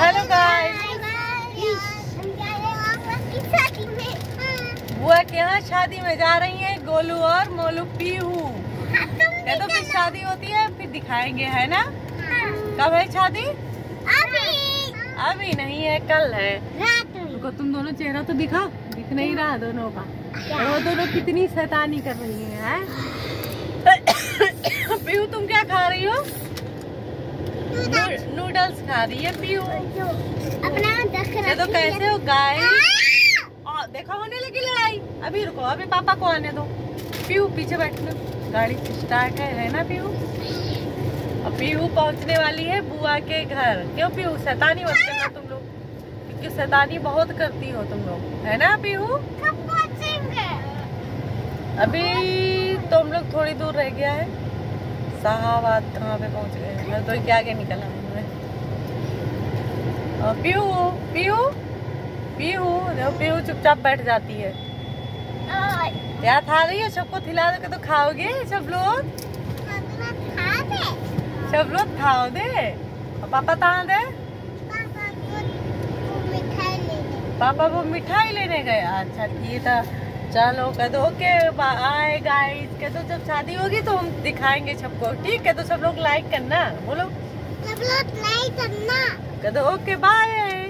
Hello guys, बुआ के यहाँ शादी में जा रही है गोलू और मोलू पीहू। तो फिर शादी होती है फिर दिखाएंगे, है ना। कब है शादी? अभी नहीं है, कल है। देखो तुम दोनों चेहरा तो दिखा, दिख नहीं रहा दोनों का। वो दोनों कितनी शैतानी कर रही है। पीहू तुम क्या खा रही हो? नूडल्स खा रही है पीहू। तो कैसे हो गाइस, देखो होने लगी लड़ाई। अभी रुको, अभी पापा को आने दो। पीहू पीछे बैठना, गाड़ी स्टार्ट है ना पीहू। अब पीहू पहुंचने वाली है बुआ के घर। क्यों पीहू शैतानी मत करना तुम लोग, क्योंकि शैतानी बहुत करती हो तुम लोग, है ना पीहू। अभी तो हम लोग थोड़ी दूर रह गया है। शाहबाद कहाँ पे पहुँच गए, मैं तो क्या आगे निकला हूँ। पीहू पीहू पीहू देखो, पीहू चुपचाप बैठ जाती है। क्या खा रही है? सबको खिला दो, तो खाओगे सब लोग। सब लोग खाओ दे। और पापा कहाँ दे? पापा वो मिठाई लेने गए। अच्छा ठीक है, चलो कह दो के बाय गाइस। कह दो जब शादी होगी तो हम दिखाएंगे सबको, ठीक है। तो सब लोग लाइक करना, बोलो सब लोग लाइक करना। कह दो ओके बाय।